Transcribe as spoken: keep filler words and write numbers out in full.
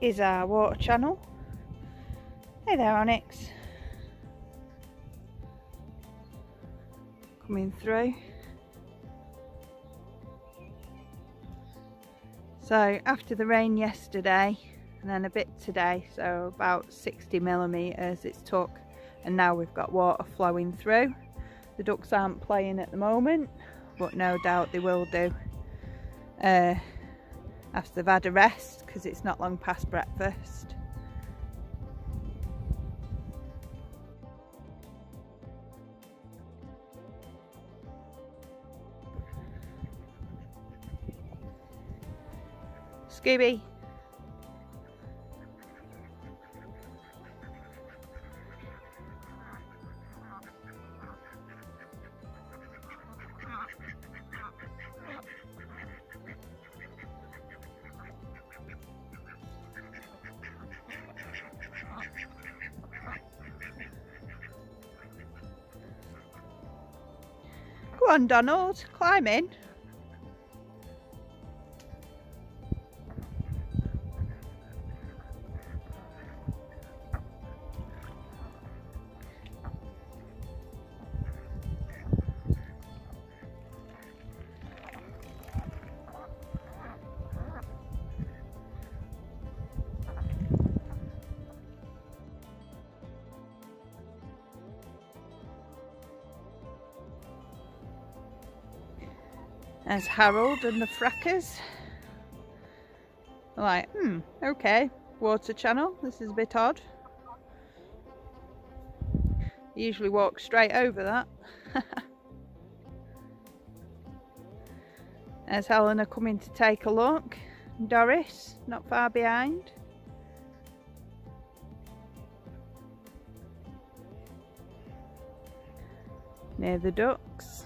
is our water channel. Hey there, Onyx. Coming through. So after the rain yesterday and then a bit today, so about sixty millimetres it's took, and now we've got water flowing through. The ducks aren't playing at the moment, but no doubt they will do uh, after they've had a rest, because it's not long past breakfast. Scooby! Come on, Donald, climb in. There's Harold and the frackers. Like, hmm, okay, water channel, this is a bit odd. They usually walk straight over that. There's Helena coming to take a look. Doris, not far behind. Near the ducks.